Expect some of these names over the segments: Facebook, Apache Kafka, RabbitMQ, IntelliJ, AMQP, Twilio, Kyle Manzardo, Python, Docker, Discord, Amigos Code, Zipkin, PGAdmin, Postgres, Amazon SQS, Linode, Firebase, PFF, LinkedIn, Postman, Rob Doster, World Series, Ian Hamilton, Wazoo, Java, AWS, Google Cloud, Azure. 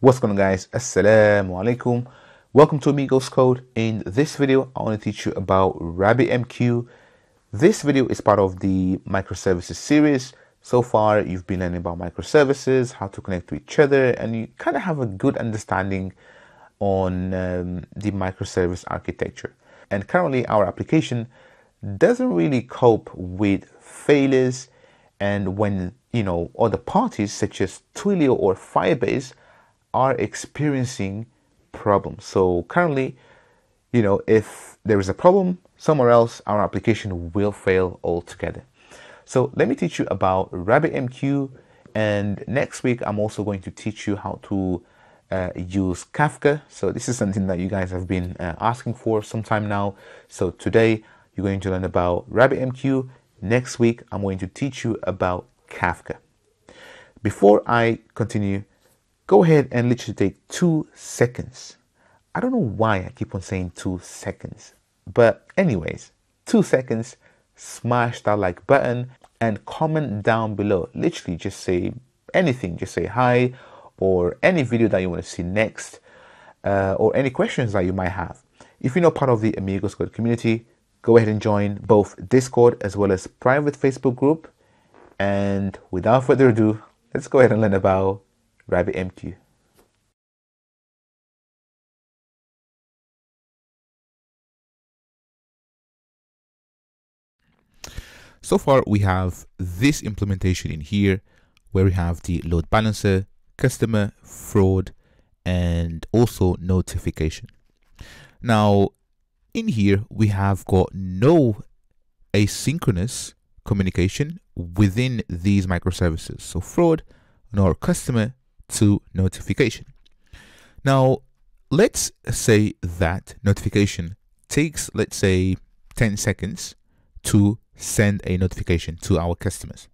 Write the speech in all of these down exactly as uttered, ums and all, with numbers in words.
What's going on, guys? Assalamu alaikum. Welcome to Amigos Code. In this video, I want to teach you about RabbitMQ. This video is part of the microservices series. So far, you've been learning about microservices, how to connect to each other, and you kind of have a good understanding on um, the microservice architecture. And currently, our application doesn't really cope with failures, and when you know other parties such as Twilio or Firebase are experiencing problems. So currently, you know, if there is a problem somewhere else, our application will fail altogether. So let me teach you about RabbitMQ, and next week I'm also going to teach you how to uh, use Kafka. So this is something that you guys have been uh, asking for some time now. So today you're going to learn about RabbitMQ. Next week I'm going to teach you about Kafka. Before I continue, go ahead and literally take two seconds. I don't know why I keep on saying two seconds, but anyways, two seconds, smash that like button and comment down below. Literally just say anything, just say hi, or any video that you want to see next, uh, or any questions that you might have. If you're not part of the Amigos Code community, go ahead and join both Discord as well as private Facebook group. And without further ado, let's go ahead and learn about RabbitMQ. So far, we have this implementation in here where we have the load balancer, customer, fraud, and also notification. Now, in here, we have got no asynchronous communication within these microservices. So fraud, nor customer, to notification. Now, let's say that notification takes, let's say, ten seconds to send a notification to our customers.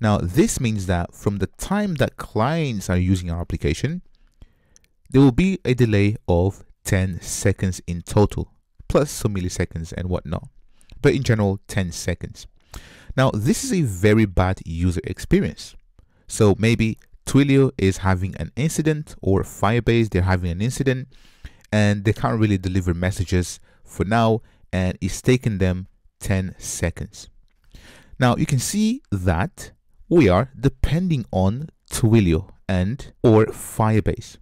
Now, this means that from the time that clients are using our application, there will be a delay of ten seconds in total, plus some milliseconds and whatnot, but in general, ten seconds. Now, this is a very bad user experience. So maybe Twilio is having an incident, or Firebase, they're having an incident, and they can't really deliver messages for now, and it's taken them ten seconds. Now you can see that we are depending on Twilio and or Firebase,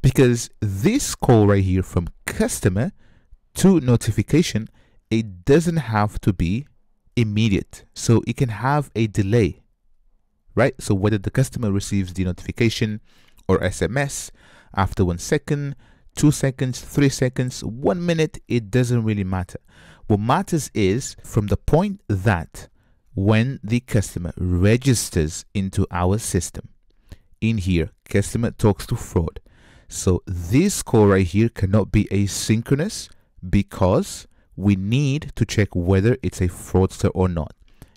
because this call right here from customer to notification, it doesn't have to be immediate. So it can have a delay. Right? So whether the customer receives the notification or S M S after one second, two seconds, three seconds, one minute, it doesn't really matter. What matters is from the point that when the customer registers into our system, in here, customer talks to fraud. So this call right here cannot be asynchronous because we need to check whether it's a fraudster or not.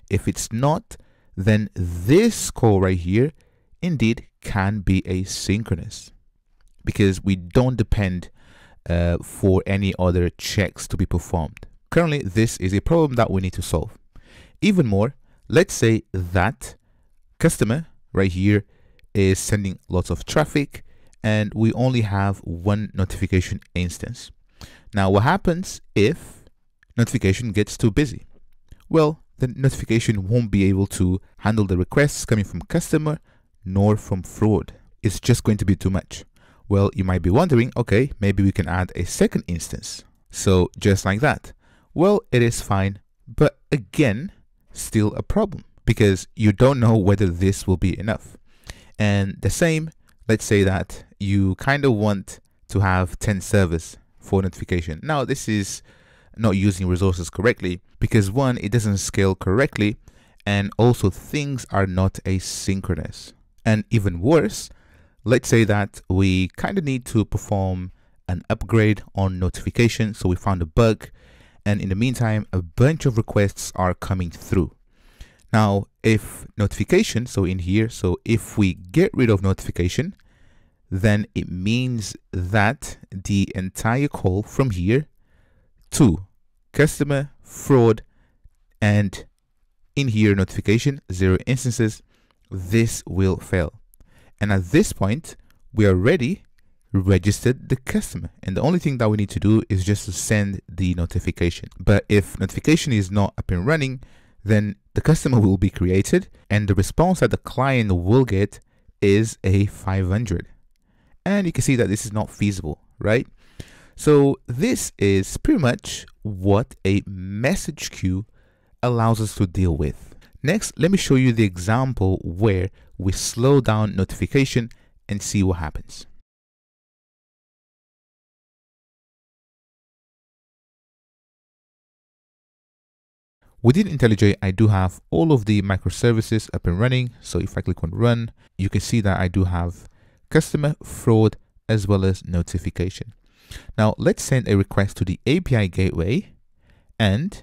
If it's not, then this call right here indeed can be asynchronous, because we don't depend uh, for any other checks to be performed. Currently, this is a problem that we need to solve. Even more, let's say that customer right here is sending lots of traffic and we only have one notification instance. Now, what happens if notification gets too busy? Well, the notification won't be able to handle the requests coming from customer nor from fraud. It's just going to be too much. Well, you might be wondering, okay, maybe we can add a second instance. So just like that. Well, it is fine, but again, still a problem because you don't know whether this will be enough. And the same, let's say that you kind of want to have ten servers for notification. Now this is not using resources correctly, because one, it doesn't scale correctly, and also things are not asynchronous. And even worse, let's say that we kind of need to perform an upgrade on notification. So we found a bug, and in the meantime, a bunch of requests are coming through. Now, if notification, so in here, so if we get rid of notification, then it means that the entire call from here to customer, fraud, and in here notification, zero instances, this will fail. And at this point, we already registered the customer, and the only thing that we need to do is just to send the notification. But if notification is not up and running, then the customer will be created, and the response that the client will get is a five hundred. And you can see that this is not feasible, right? So this is pretty much what a message queue allows us to deal with. Next, let me show you the example where we slow down notification and see what happens. Within IntelliJ, I do have all of the microservices up and running. So if I click on run, you can see that I do have customer, fraud, as well as notification. Now let's send a request to the A P I gateway, and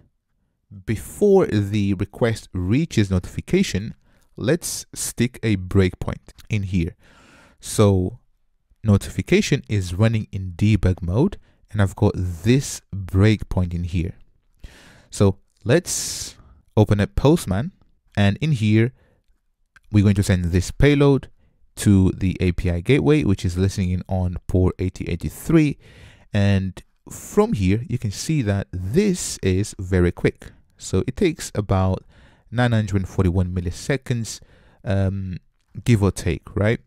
before the request reaches notification, let's stick a breakpoint in here. So notification is running in debug mode, and I've got this breakpoint in here. So let's open up Postman, and in here, we're going to send this payload to the A P I gateway, which is listening in on port eighty eighty-three. And from here, you can see that this is very quick. So it takes about nine hundred forty-one milliseconds, um, give or take, right?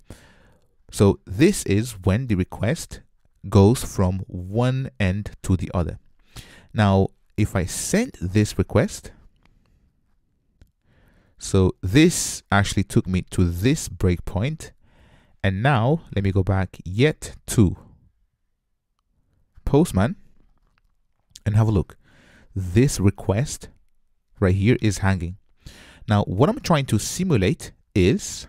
So this is when the request goes from one end to the other. Now, if I send this request, so this actually took me to this breakpoint. And now let me go back yet to Postman and have a look. This request right here is hanging. Now, what I'm trying to simulate is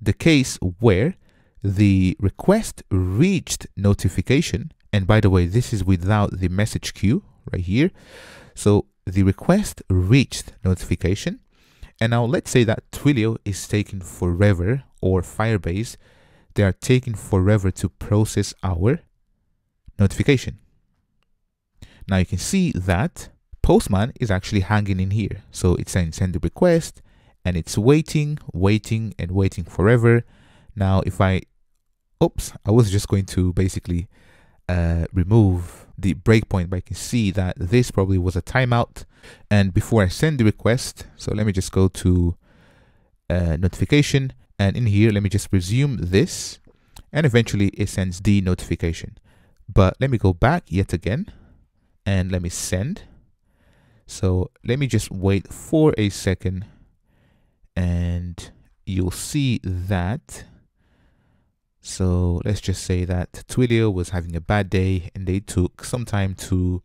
the case where the request reached notification. And by the way, this is without the message queue right here. So the request reached notification. And now let's say that Twilio is taking forever, or Firebase, they are taking forever to process our notification. Now you can see that Postman is actually hanging in here. So it's saying send the request, and it's waiting, waiting, and waiting forever. Now if I, oops, I was just going to basically Uh, remove the breakpoint, but I can see that this probably was a timeout. And before I send the request, so let me just go to uh, notification, and in here, let me just resume this, and eventually it sends the notification. But let me go back yet again, and let me send. So let me just wait for a second, and you'll see that. So let's just say that Twilio was having a bad day and they took some time to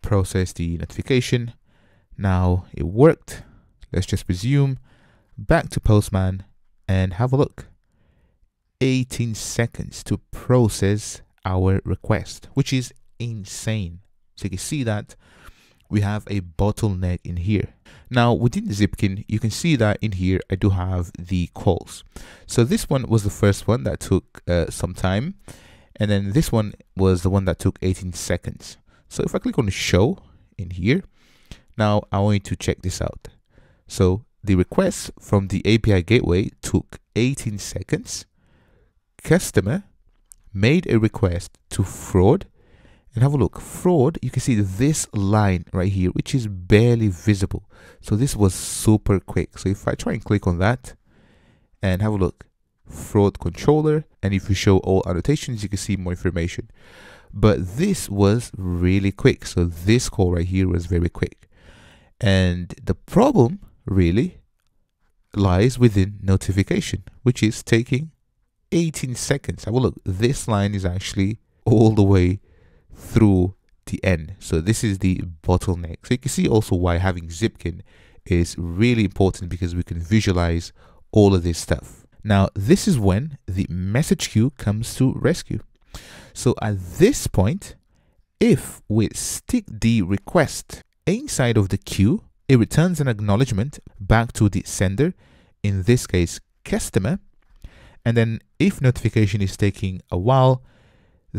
process the notification. Now it worked. Let's just resume back to Postman and have a look. eighteen seconds to process our request, which is insane. So you can see that we have a bottleneck in here. Now within Zipkin, you can see that in here, I do have the calls. So this one was the first one that took uh, some time. And then this one was the one that took eighteen seconds. So if I click on show in here, now I want you to check this out. So the request from the A P I gateway took eighteen seconds. Customer made a request to fraud. And have a look, fraud, you can see this line right here, which is barely visible. So this was super quick. So if I try and click on that and have a look, fraud controller, and if you show all annotations, you can see more information. But this was really quick. So this call right here was very quick. And the problem really lies within notification, which is taking eighteen seconds. Have a look, this line is actually all the way through the end. So this is the bottleneck. So you can see also why having Zipkin is really important, because we can visualize all of this stuff. Now, this is when the message queue comes to rescue. So at this point, if we stick the request inside of the queue, it returns an acknowledgement back to the sender, in this case, customer. And then if notification is taking a while,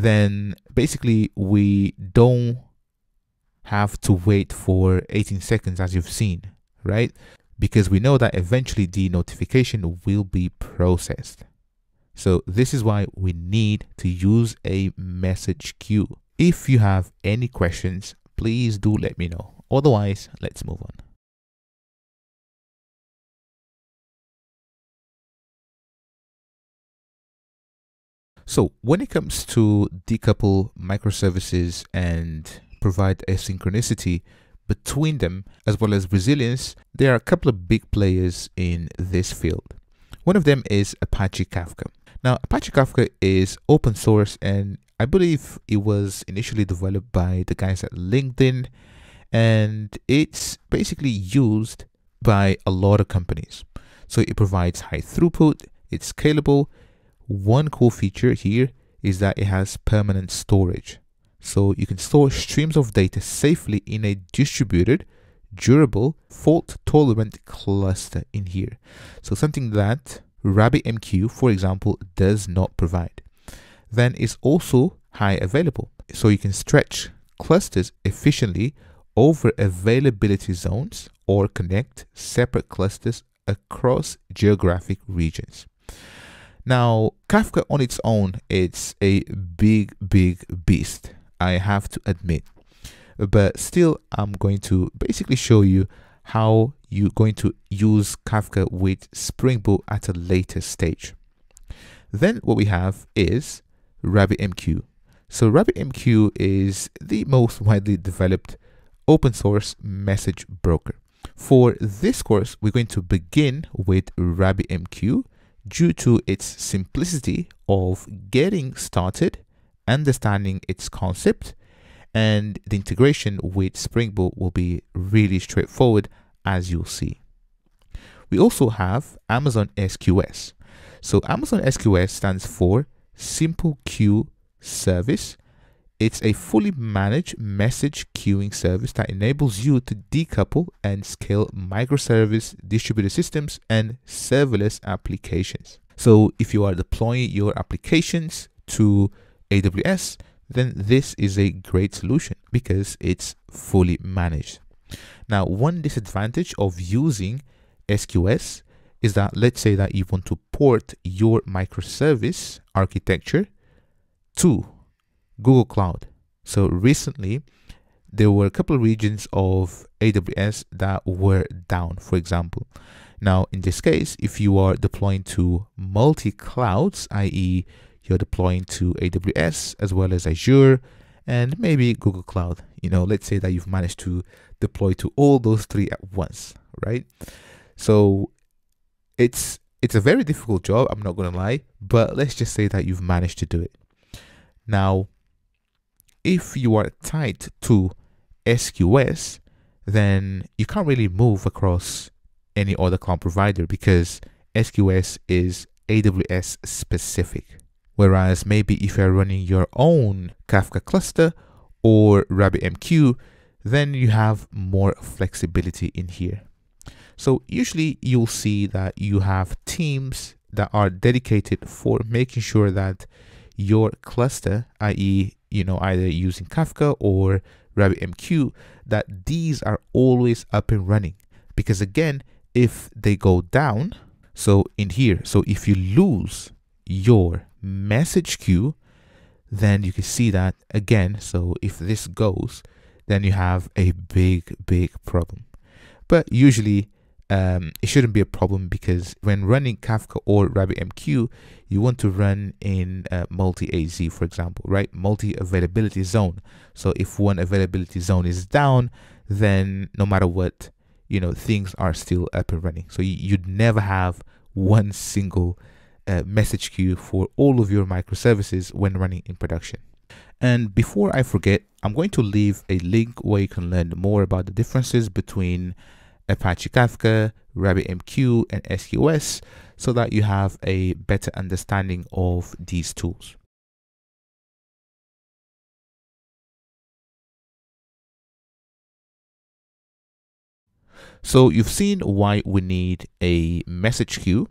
then basically we don't have to wait for eighteen seconds as you've seen, right? Because we know that eventually the notification will be processed. So this is why we need to use a message queue. If you have any questions, please do let me know. Otherwise, let's move on. So when it comes to decouple microservices and provide asynchronicity between them, as well as resilience, there are a couple of big players in this field. One of them is Apache Kafka. Now, Apache Kafka is open source, and I believe it was initially developed by the guys at LinkedIn, and it's basically used by a lot of companies. So it provides high throughput, it's scalable. One cool feature here is that it has permanent storage. So you can store streams of data safely in a distributed, durable, fault-tolerant cluster in here. So something that RabbitMQ, for example, does not provide. Then it's also high available. So you can stretch clusters efficiently over availability zones or connect separate clusters across geographic regions. Now, Kafka on its own, it's a big, big beast, I have to admit, but still I'm going to basically show you how you're going to use Kafka with Spring Boot at a later stage. Then what we have is RabbitMQ. So RabbitMQ is the most widely developed open source message broker. For this course, we're going to begin with RabbitMQ due to its simplicity of getting started, understanding its concept, and the integration with Spring Boot will be really straightforward, as you'll see. We also have Amazon S Q S. So Amazon S Q S stands for Simple Queue Service. It's a fully managed message queuing service that enables you to decouple and scale microservice distributed systems and serverless applications. So if you are deploying your applications to A W S, then this is a great solution because it's fully managed. Now, one disadvantage of using S Q S is that, let's say that you want to port your microservice architecture to Google Cloud. So recently, there were a couple of regions of A W S that were down, for example. Now, in this case, if you are deploying to multi-clouds, that is, you're deploying to A W S as well as Azure and maybe Google Cloud. You know, let's say that you've managed to deploy to all those three at once, right? So it's it's a very difficult job, I'm not going to lie, but let's just say that you've managed to do it. Now, if you are tied to S Q S, then you can't really move across any other cloud provider because S Q S is A W S specific. Whereas maybe if you're running your own Kafka cluster or RabbitMQ, then you have more flexibility in here. So usually you'll see that you have teams that are dedicated for making sure that your cluster, that is, you know, either using Kafka or RabbitMQ, that these are always up and running. Because again, if they go down, so in here, so if you lose your message queue, then you can see that again. So if this goes, then you have a big, big problem. But usually um, it shouldn't be a problem because when running Kafka or RabbitMQ, you want to run in uh, multi-A Z, for example, right? Multi-availability zone. So if one availability zone is down, then no matter what, you know, things are still up and running. So you'd never have one single Uh, message queue for all of your microservices when running in production. And before I forget, I'm going to leave a link where you can learn more about the differences between Apache Kafka, RabbitMQ, and S Q S so that you have a better understanding of these tools. So you've seen why we need a message queue.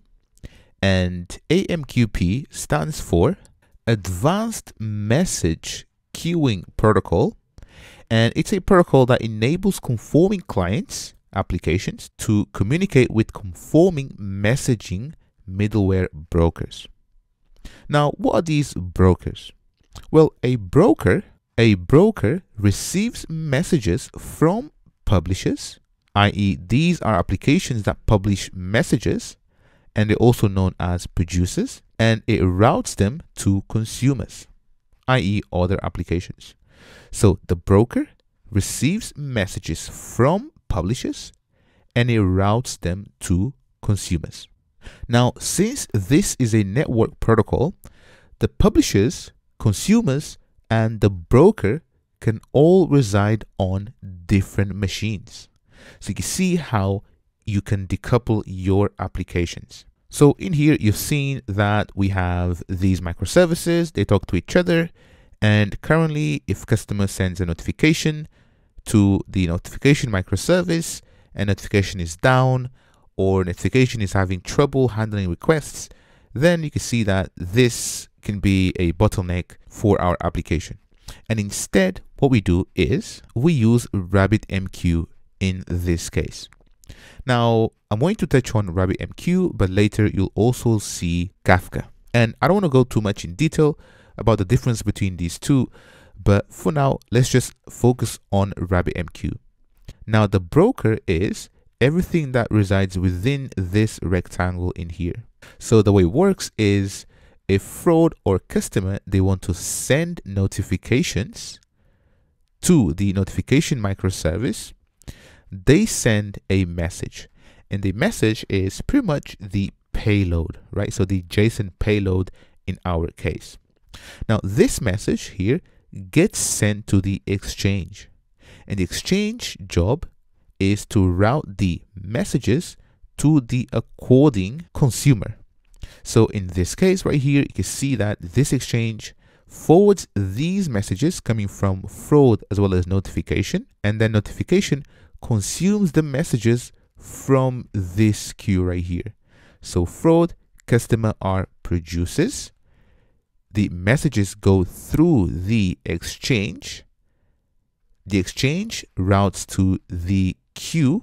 And A M Q P stands for Advanced Message Queuing Protocol. And it's a protocol that enables conforming clients, applications, to communicate with conforming messaging middleware brokers. Now, what are these brokers? Well, a broker, a broker receives messages from publishers, that is these are applications that publish messages, and they're also known as producers, and it routes them to consumers, that is other applications. So the broker receives messages from publishers and it routes them to consumers. Now, since this is a network protocol, the publishers, consumers, and the broker can all reside on different machines. So you can see how you can decouple your applications. So in here, you've seen that we have these microservices, they talk to each other. And currently, if customer sends a notification to the notification microservice and notification is down or notification is having trouble handling requests, then you can see that this can be a bottleneck for our application. And instead, what we do is we use RabbitMQ in this case. Now, I'm going to touch on RabbitMQ, but later you'll also see Kafka. And I don't want to go too much in detail about the difference between these two, but for now, let's just focus on RabbitMQ. Now, the broker is everything that resides within this rectangle in here. So the way it works is if fraud or customer, they want to send notifications to the notification microservice, they send a message, and the message is pretty much the payload, right? So the JSON payload in our case. Now, this message here gets sent to the exchange, and the exchange job is to route the messages to the according consumer. So in this case right here, you can see that this exchange forwards these messages coming from fraud as well as notification, and then notification consumes the messages from this queue right here. So fraud, customer are producers. The messages go through the exchange. The exchange routes to the queue.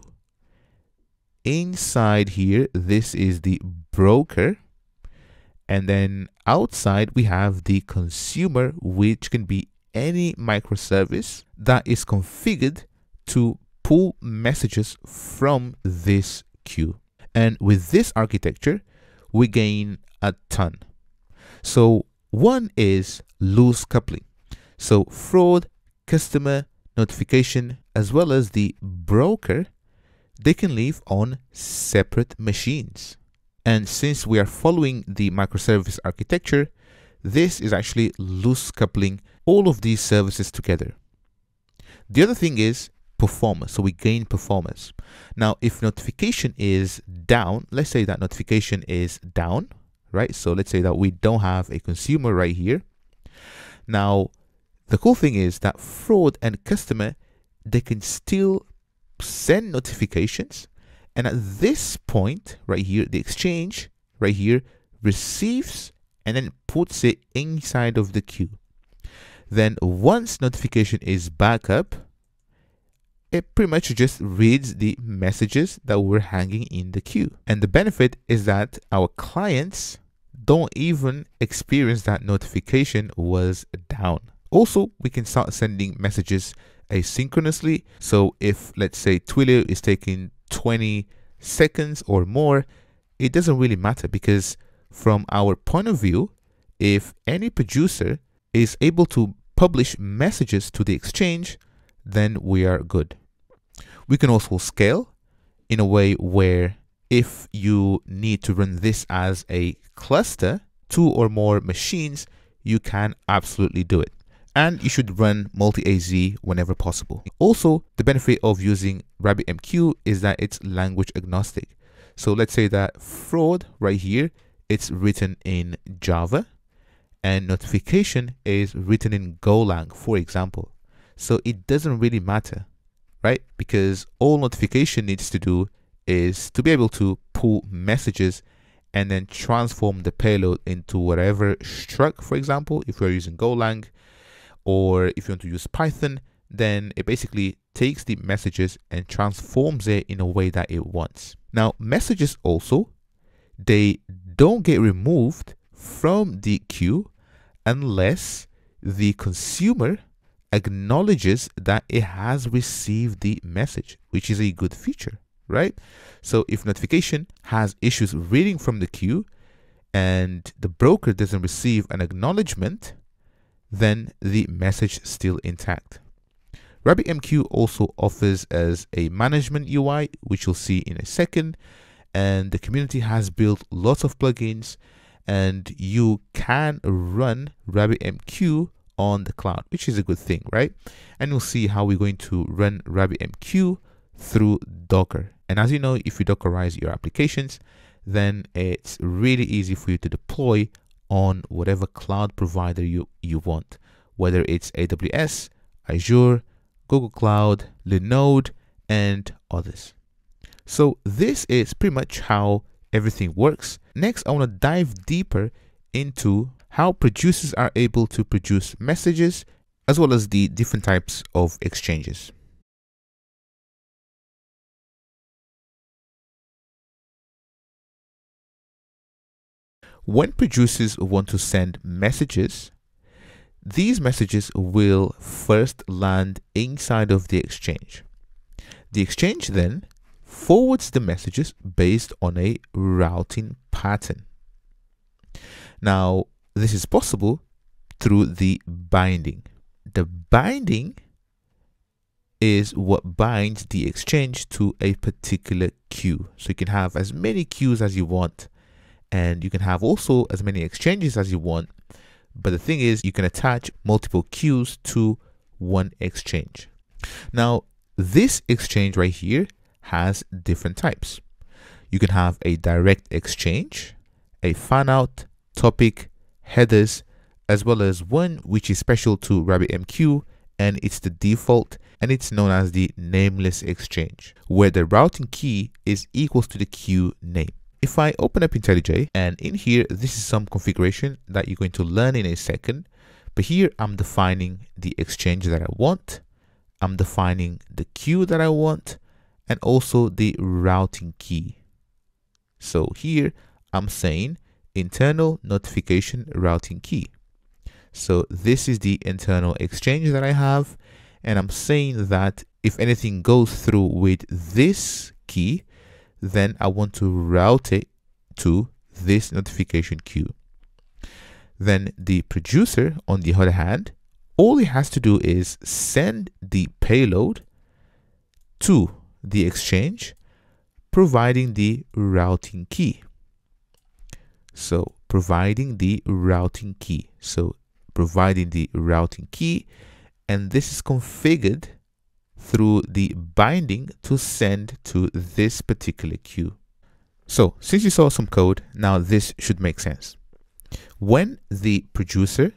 Inside here, this is the broker. And then outside, we have the consumer, which can be any microservice that is configured to pull messages from this queue. And with this architecture, we gain a ton. So one is loose coupling. So fraud, customer, notification, as well as the broker, they can live on separate machines. And since we are following the microservice architecture, this is actually loose coupling all of these services together. The other thing is performance. So we gain performance. Now, if notification is down, let's say that notification is down, right? So let's say that we don't have a consumer right here. Now, the cool thing is that fraud and customer, they can still send notifications. And at this point right here, the exchange right here receives and then puts it inside of the queue. Then once notification is back up, it pretty much just reads the messages that were hanging in the queue. And the benefit is that our clients don't even experience that notification was down. Also, we can start sending messages asynchronously. So if, let's say, Twilio is taking twenty seconds or more, it doesn't really matter, because from our point of view, if any producer is able to publish messages to the exchange, then we are good. We can also scale in a way where if you need to run this as a cluster, two or more machines, you can absolutely do it. And you should run multi-A Z whenever possible. Also, the benefit of using RabbitMQ is that it's language agnostic. So let's say that fraud right here, it's written in Java, and notification is written in Golang, for example. So it doesn't really matter, right? Because all notification needs to do is to be able to pull messages and then transform the payload into whatever struct, for example, if you're using Golang, or if you want to use Python, then it basically takes the messages and transforms it in a way that it wants. Now, messages also, they don't get removed from the queue unless the consumer acknowledges that it has received the message, which is a good feature, right? So if notification has issues reading from the queue and the broker doesn't receive an acknowledgement, then the message is still intact. RabbitMQ also offers as a management U I, which you'll see in a second. And the community has built lots of plugins, and you can run RabbitMQ on the cloud, which is a good thing, right? And you'll see how we're going to run RabbitMQ through Docker. And as you know, if you Dockerize your applications, then it's really easy for you to deploy on whatever cloud provider you, you want, whether it's A W S, Azure, Google Cloud, Linode, and others. So this is pretty much how everything works. Next, I want to dive deeper into how producers are able to produce messages, as well as the different types of exchanges. When producers want to send messages, these messages will first land inside of the exchange. The exchange then forwards the messages based on a routing pattern. Now, this is possible through the binding. The binding is what binds the exchange to a particular queue. So you can have as many queues as you want, and you can have also as many exchanges as you want. But the thing is, you can attach multiple queues to one exchange. Now, this exchange right here has different types. You can have a direct exchange, a fanout, topic, headers, as well as one which is special to RabbitMQ, and it's the default, and it's known as the nameless exchange, where the routing key is equals to the queue name. If I open up IntelliJ, and in here, this is some configuration that you're going to learn in a second, but here I'm defining the exchange that I want, I'm defining the queue that I want, and also the routing key. So here I'm saying internal notification routing key. So this is the internal exchange that I have. And I'm saying that if anything goes through with this key, then I want to route it to this notification queue. Then the producer, on the other hand, all he has to do is send the payload to the exchange, providing the routing key. So providing the routing key. So providing the routing key, and this is configured through the binding to send to this particular queue. So since you saw some code, now this should make sense. When the producer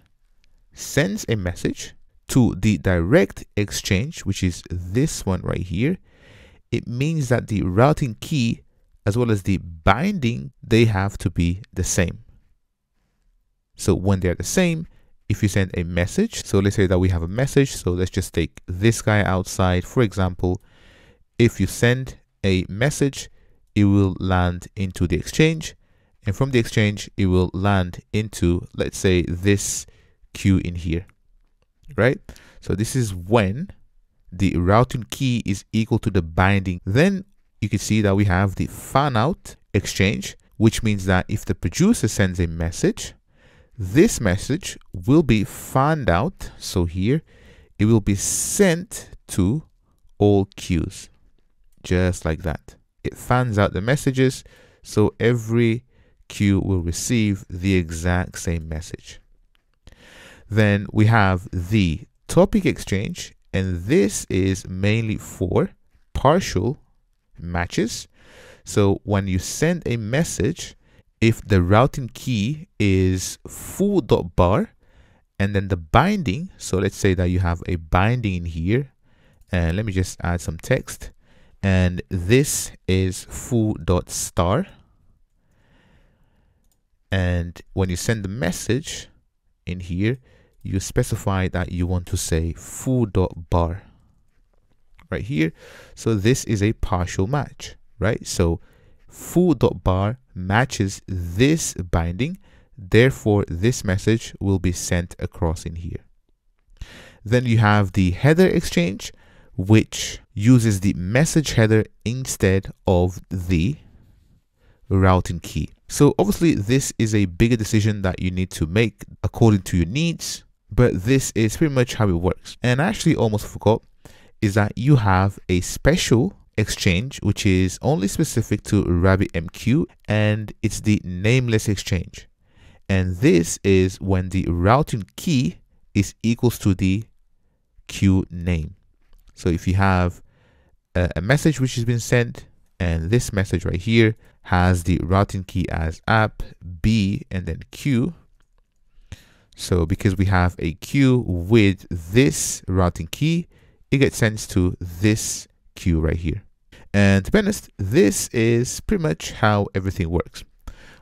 sends a message to the direct exchange, which is this one right here, it means that the routing key as well as the binding, they have to be the same. So when they're the same, if you send a message, so let's say that we have a message. So let's just take this guy outside. For example, if you send a message, it will land into the exchange. And from the exchange, it will land into, let's say, this queue in here, right? So this is when the routing key is equal to the binding. Then you can see that we have the fanout exchange, which means that if the producer sends a message, this message will be fanned out. So here it will be sent to all queues, just like that. It fans out the messages. So every queue will receive the exact same message. Then we have the topic exchange. And this is mainly for partial matches. So when you send a message, if the routing key is foo.bar and then the binding, so let's say that you have a binding in here, and let me just add some text, and this is foo.star. And when you send the message in here, you specify that you want to say foo.bar right here. So this is a partial match, right? So foo.bar matches this binding. Therefore, this message will be sent across in here. Then you have the header exchange, which uses the message header instead of the routing key. So obviously this is a bigger decision that you need to make according to your needs, but this is pretty much how it works. And I actually almost forgot is that you have a special exchange, which is only specific to RabbitMQ, and it's the nameless exchange. And this is when the routing key is equals to the queue name. So if you have a message which has been sent, and this message right here has the routing key as app, B, and then Q. So because we have a queue with this routing key, it gets sent to this queue right here. And to be honest, this is pretty much how everything works.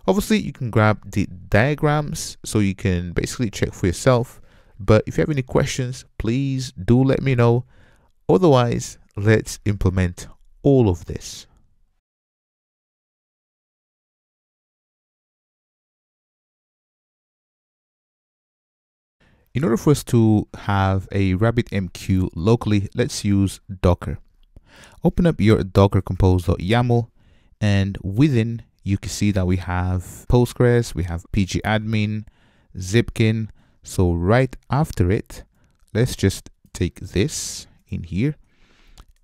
Obviously, you can grab the diagrams so you can basically check for yourself. But if you have any questions, please do let me know. Otherwise, let's implement all of this. In order for us to have a RabbitMQ locally, let's use Docker. Open up your Docker compose.yaml, and within you can see that we have Postgres, we have PGAdmin, Zipkin. So right after it, let's just take this in here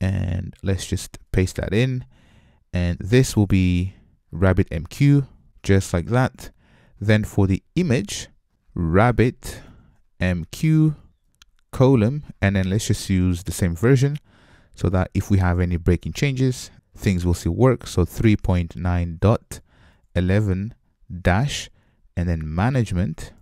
and let's just paste that in. And this will be RabbitMQ, just like that. Then for the image, RabbitMQ colon, and then let's just use the same version so that if we have any breaking changes, things will still work. So three point nine dot eleven dash, and then management,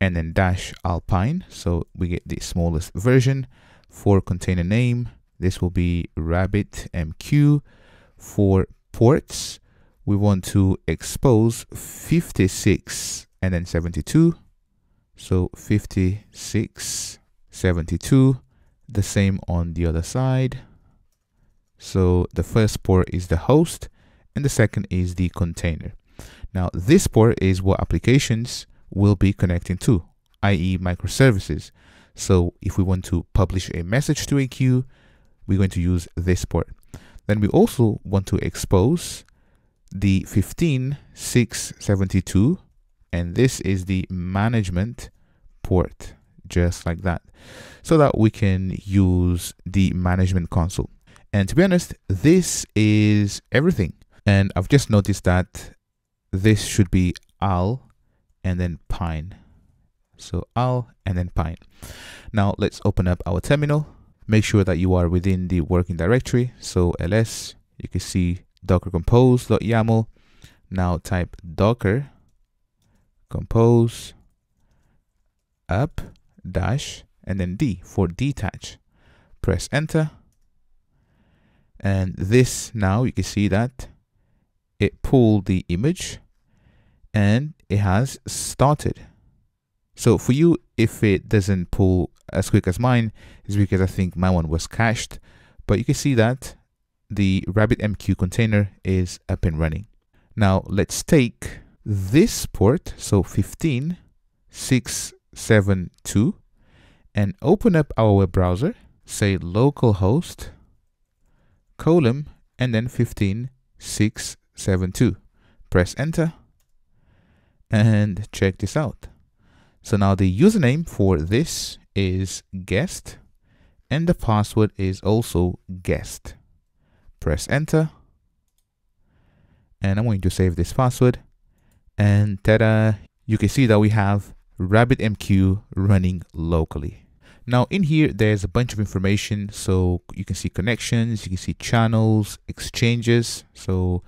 and then dash Alpine. So we get the smallest version. For container name, this will be RabbitMQ. For ports, we want to expose fifty-six and then seventy-two. So fifty-six, seventy-two, the same on the other side. So the first port is the host and the second is the container. Now this port is what applications will be connecting to, that is microservices. So if we want to publish a message to a queue, we're going to use this port. Then we also want to expose the fifteen, six, seventy-two, and this is the management port, just like that, so that we can use the management console. And to be honest, this is everything. And I've just noticed that this should be al and then pine. So al and then pine. Now let's open up our terminal. Make sure that you are within the working directory. So ls, you can see docker compose.yaml. Now type docker compose up dash and then d for detach. Press enter. And this, now you can see that it pulled the image and it has started. So for you, if it doesn't pull as quick as mine, is because I think my one was cached, but you can see that the RabbitMQ container is up and running. Now let's take this port, so fifteen, six, seven, two, and open up our web browser, say localhost colon, and then fifteen, six, seven, two. Press enter and check this out. So now the username for this is guest and the password is also guest. Press enter. And I'm going to save this password. And ta-da, you can see that we have RabbitMQ running locally. Now in here, there's a bunch of information. So you can see connections, you can see channels, exchanges. So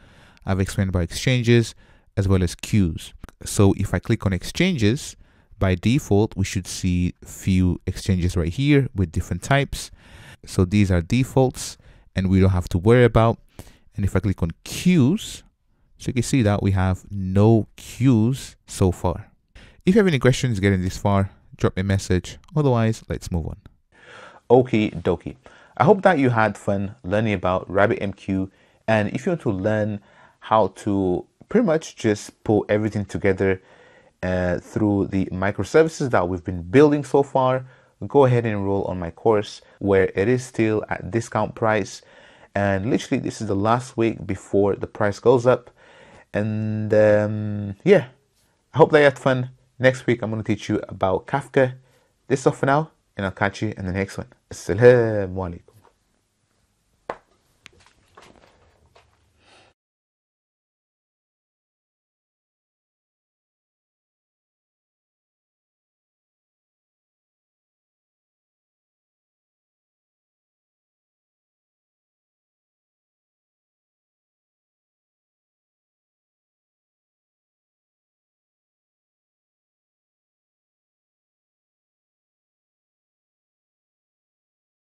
I've explained about exchanges as well as queues. So if I click on exchanges, by default, we should see few exchanges right here with different types. So these are defaults and we don't have to worry about. And if I click on queues, so you can see that we have no queues so far. If you have any questions getting this far, drop me a message. Otherwise, let's move on. Okie dokie. I hope that you had fun learning about RabbitMQ. And if you want to learn how to pretty much just pull everything together uh, through the microservices that we've been building so far, go ahead and enroll on my course where it is still at discount price. And literally this is the last week before the price goes up. And um, yeah, I hope that you had fun. Next week, I'm going to teach you about Kafka. This is all for now, and I'll catch you in the next one. Assalamu alaikum.